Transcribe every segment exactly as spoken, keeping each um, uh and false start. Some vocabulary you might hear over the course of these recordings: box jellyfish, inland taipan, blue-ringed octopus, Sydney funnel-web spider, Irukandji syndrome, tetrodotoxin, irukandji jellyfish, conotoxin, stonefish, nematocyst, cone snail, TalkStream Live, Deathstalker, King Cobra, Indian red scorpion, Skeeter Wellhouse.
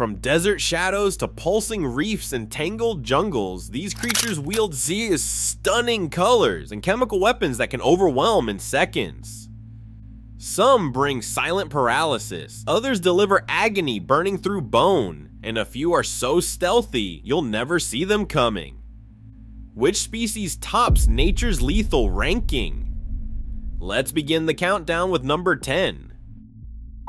From desert shadows to pulsing reefs and tangled jungles, these creatures wield Zea's stunning colors and chemical weapons that can overwhelm in seconds. Some bring silent paralysis, others deliver agony burning through bone, and a few are so stealthy you'll never see them coming. Which species tops nature's lethal ranking? Let's begin the countdown with number ten.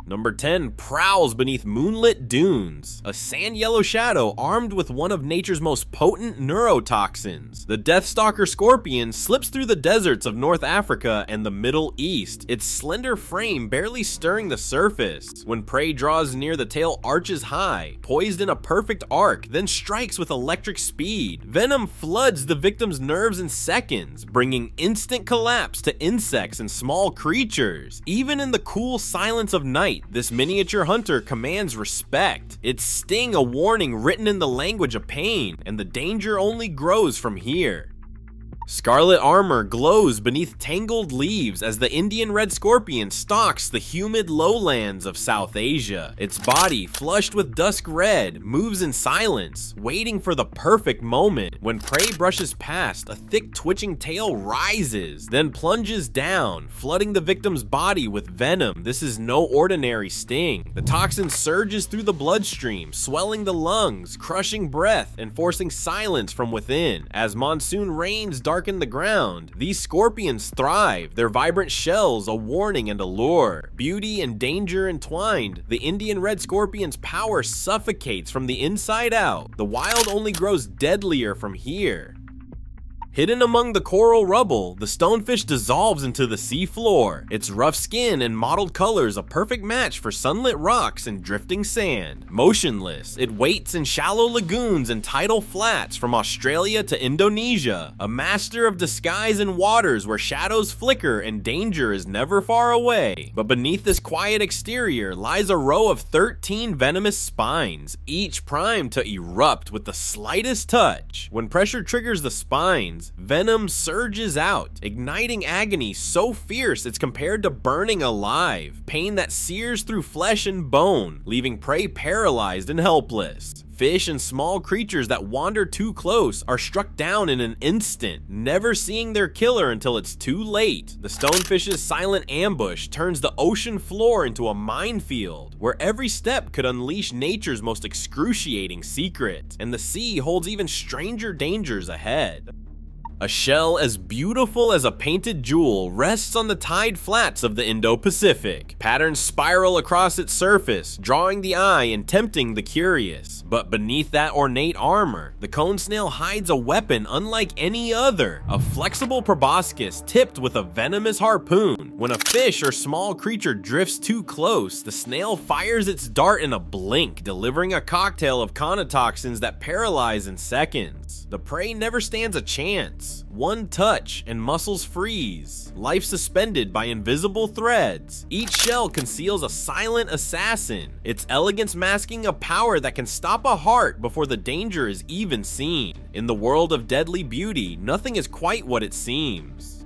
Number ten prowls beneath moonlit dunes, a sand yellow shadow armed with one of nature's most potent neurotoxins. The Deathstalker scorpion slips through the deserts of North Africa and the Middle East, its slender frame barely stirring the surface. When prey draws near, the tail arches high, poised in a perfect arc, then strikes with electric speed. Venom floods the victim's nerves in seconds, bringing instant collapse to insects and small creatures. Even in the cool silence of night, this miniature hunter commands respect, its sting a warning written in the language of pain, and the danger only grows from here. Scarlet armor glows beneath tangled leaves as the Indian red scorpion stalks the humid lowlands of South Asia. Its body, flushed with dusk red, moves in silence, waiting for the perfect moment. When prey brushes past, a thick twitching tail rises, then plunges down, flooding the victim's body with venom. This is no ordinary sting. The toxin surges through the bloodstream, swelling the lungs, crushing breath, and forcing silence from within. As monsoon rains dark in the ground, these scorpions thrive, their vibrant shells a warning and a lure. Beauty and danger entwined, the Indian red scorpion's power suffocates from the inside out. The wild only grows deadlier from here. Hidden among the coral rubble, the stonefish dissolves into the sea floor, its rough skin and mottled colors a perfect match for sunlit rocks and drifting sand. Motionless, it waits in shallow lagoons and tidal flats from Australia to Indonesia, a master of disguise in waters where shadows flicker and danger is never far away. But beneath this quiet exterior lies a row of thirteen venomous spines, each primed to erupt with the slightest touch. When pressure triggers the spines, venom surges out, igniting agony so fierce it's compared to burning alive, pain that sears through flesh and bone, leaving prey paralyzed and helpless. Fish and small creatures that wander too close are struck down in an instant, never seeing their killer until it's too late. The stonefish's silent ambush turns the ocean floor into a minefield, where every step could unleash nature's most excruciating secret, and the sea holds even stranger dangers ahead. A shell as beautiful as a painted jewel rests on the tide flats of the Indo-Pacific. Patterns spiral across its surface, drawing the eye and tempting the curious. But beneath that ornate armor, the cone snail hides a weapon unlike any other, a flexible proboscis tipped with a venomous harpoon. When a fish or small creature drifts too close, the snail fires its dart in a blink, delivering a cocktail of conotoxins that paralyze in seconds. The prey never stands a chance. One touch and muscles freeze, life suspended by invisible threads. Each shell conceals a silent assassin, its elegance masking a power that can stop a heart before the danger is even seen. In the world of deadly beauty, nothing is quite what it seems.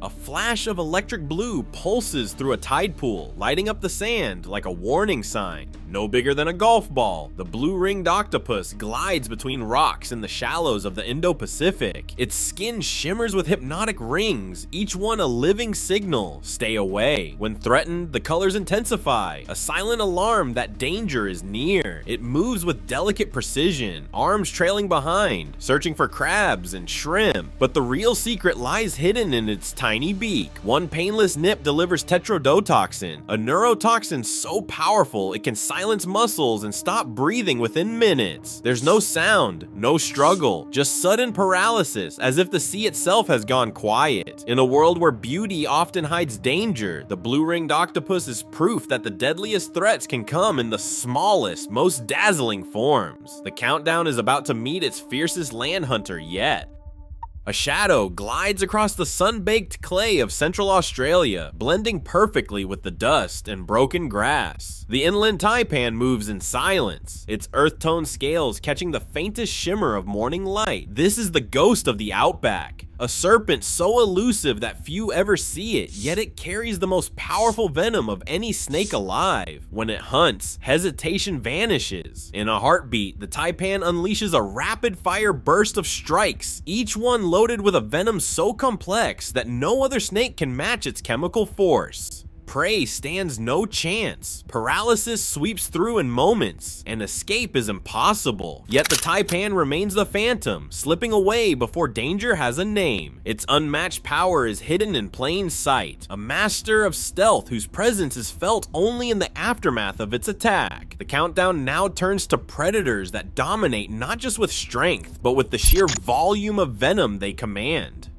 A flash of electric blue pulses through a tide pool, lighting up the sand like a warning sign. No bigger than a golf ball, the blue-ringed octopus glides between rocks in the shallows of the Indo-Pacific. Its skin shimmers with hypnotic rings, each one a living signal, stay away. When threatened, the colors intensify, a silent alarm that danger is near. It moves with delicate precision, arms trailing behind, searching for crabs and shrimp. But the real secret lies hidden in its tiny Tiny beak. One painless nip delivers tetrodotoxin, a neurotoxin so powerful it can silence muscles and stop breathing within minutes. There's no sound, no struggle, just sudden paralysis, as if the sea itself has gone quiet. In a world where beauty often hides danger, the blue-ringed octopus is proof that the deadliest threats can come in the smallest, most dazzling forms. The countdown is about to meet its fiercest land hunter yet. A shadow glides across the sun-baked clay of central Australia, blending perfectly with the dust and broken grass. The inland taipan moves in silence, its earth-toned scales catching the faintest shimmer of morning light. This is the ghost of the outback, a serpent so elusive that few ever see it, yet it carries the most powerful venom of any snake alive. When it hunts, hesitation vanishes. In a heartbeat, the taipan unleashes a rapid-fire burst of strikes, each one loaded with a venom so complex that no other snake can match its chemical force. Prey stands no chance. Paralysis sweeps through in moments, and escape is impossible. Yet the taipan remains the phantom, slipping away before danger has a name. Its unmatched power is hidden in plain sight, a master of stealth whose presence is felt only in the aftermath of its attack. The countdown now turns to predators that dominate not just with strength, but with the sheer volume of venom they command.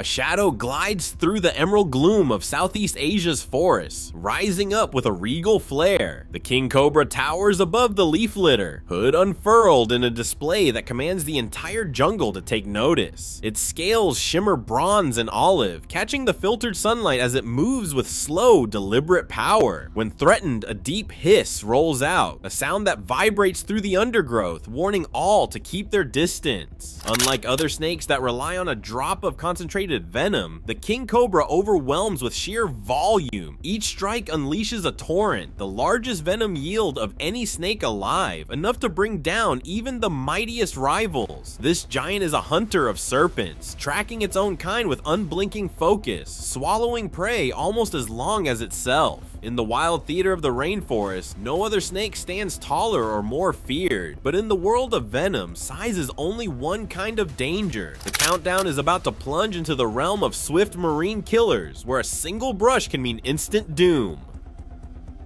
A shadow glides through the emerald gloom of Southeast Asia's forests, rising up with a regal flare. The king cobra towers above the leaf litter, hood unfurled in a display that commands the entire jungle to take notice. Its scales shimmer bronze and olive, catching the filtered sunlight as it moves with slow, deliberate power. When threatened, a deep hiss rolls out, a sound that vibrates through the undergrowth, warning all to keep their distance. Unlike other snakes that rely on a drop of concentrated venom, the king cobra overwhelms with sheer volume. Each strike unleashes a torrent, the largest venom yield of any snake alive, enough to bring down even the mightiest rivals. This giant is a hunter of serpents, tracking its own kind with unblinking focus, swallowing prey almost as long as itself. In the wild theater of the rainforest, no other snake stands taller or more feared, but in the world of venom, size is only one kind of danger. The countdown is about to plunge into the realm of swift marine killers, where a single brush can mean instant doom.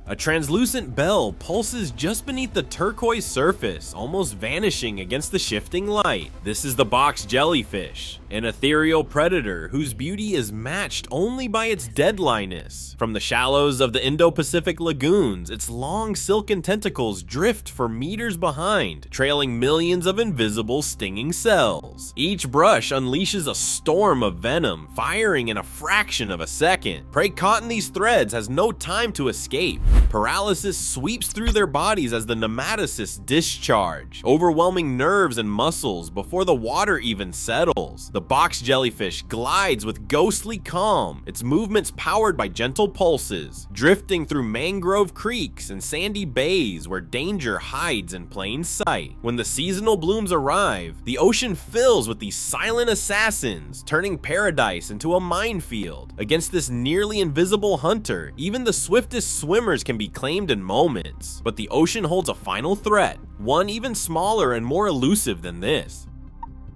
A translucent bell pulses just beneath the turquoise surface, almost vanishing against the shifting light. This is the box jellyfish, an ethereal predator whose beauty is matched only by its deadliness. From the shallows of the Indo-Pacific lagoons, its long silken tentacles drift for meters behind, trailing millions of invisible stinging cells. Each brush unleashes a storm of venom, firing in a fraction of a second. Prey caught in these threads has no time to escape. Paralysis sweeps through their bodies as the nematocysts discharge, overwhelming nerves and muscles before the water even settles. The box jellyfish glides with ghostly calm, its movements powered by gentle pulses, drifting through mangrove creeks and sandy bays where danger hides in plain sight. When the seasonal blooms arrive, the ocean fills with these silent assassins, turning paradise into a minefield. Against this nearly invisible hunter, even the swiftest swimmers can be claimed in moments, but the ocean holds a final threat, one even smaller and more elusive than this.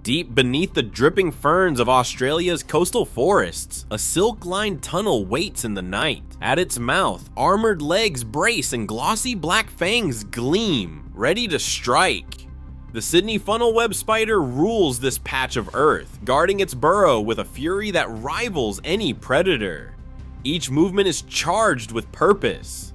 Deep beneath the dripping ferns of Australia's coastal forests, a silk-lined tunnel waits in the night. At its mouth, armored legs brace and glossy black fangs gleam, ready to strike. The Sydney funnel-web spider rules this patch of earth, guarding its burrow with a fury that rivals any predator. Each movement is charged with purpose.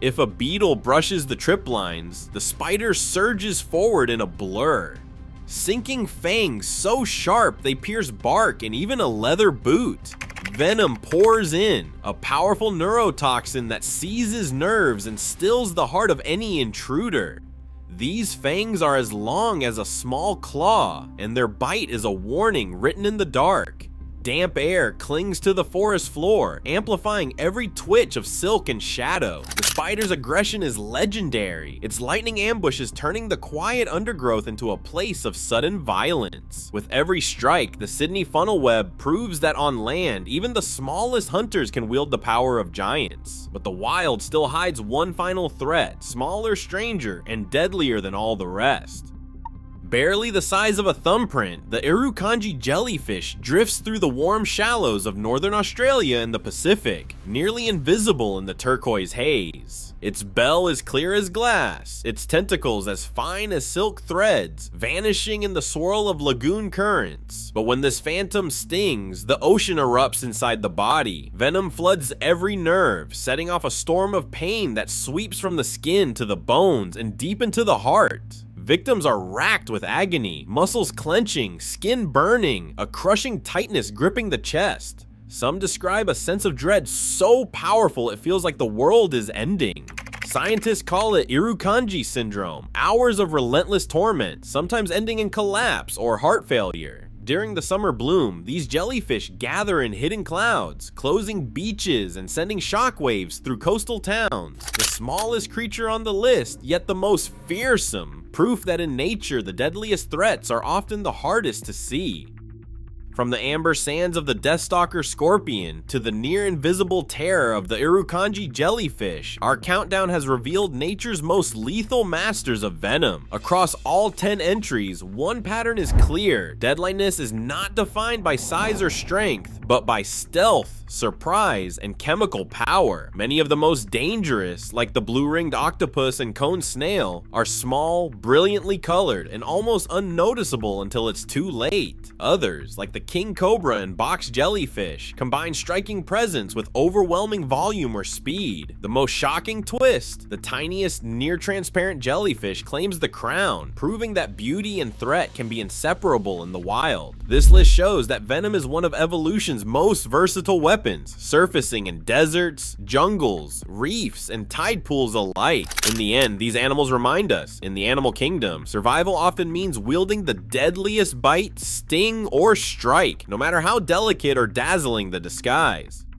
If a beetle brushes the trip lines, the spider surges forward in a blur. Sinking fangs so sharp they pierce bark and even a leather boot. Venom pours in, a powerful neurotoxin that seizes nerves and stills the heart of any intruder. These fangs are as long as a small claw, and their bite is a warning written in the dark. Damp air clings to the forest floor, amplifying every twitch of silk and shadow. The spider's aggression is legendary. Its lightning ambush is turning the quiet undergrowth into a place of sudden violence. With every strike, the Sydney funnel web proves that on land, even the smallest hunters can wield the power of giants. But the wild still hides one final threat, smaller, stranger, and deadlier than all the rest. Barely the size of a thumbprint, the Irukandji jellyfish drifts through the warm shallows of northern Australia and the Pacific, nearly invisible in the turquoise haze. Its bell is clear as glass, its tentacles as fine as silk threads, vanishing in the swirl of lagoon currents. But when this phantom stings, the ocean erupts inside the body. Venom floods every nerve, setting off a storm of pain that sweeps from the skin to the bones and deep into the heart. Victims are racked with agony, muscles clenching, skin burning, a crushing tightness gripping the chest. Some describe a sense of dread so powerful it feels like the world is ending. Scientists call it Irukandji syndrome, hours of relentless torment, sometimes ending in collapse or heart failure. During the summer bloom, these jellyfish gather in hidden clouds, closing beaches and sending shockwaves through coastal towns. The smallest creature on the list, yet the most fearsome, proof that in nature the deadliest threats are often the hardest to see. From the amber sands of the Deathstalker scorpion to the near-invisible terror of the Irukandji jellyfish, our countdown has revealed nature's most lethal masters of venom. Across all ten entries, one pattern is clear. Deadliness is not defined by size or strength, but by stealth, surprise, and chemical power. Many of the most dangerous, like the blue-ringed octopus and cone snail, are small, brilliantly colored, and almost unnoticeable until it's too late. Others, like the King Cobra and box jellyfish, combine striking presence with overwhelming volume or speed. The most shocking twist, the tiniest near-transparent jellyfish claims the crown, proving that beauty and threat can be inseparable in the wild. This list shows that venom is one of evolution's most versatile weapons, surfacing in deserts, jungles, reefs, and tide pools alike. In the end, these animals remind us, in the animal kingdom, survival often means wielding the deadliest bite, sting, or strike, no matter how delicate or dazzling the disguise.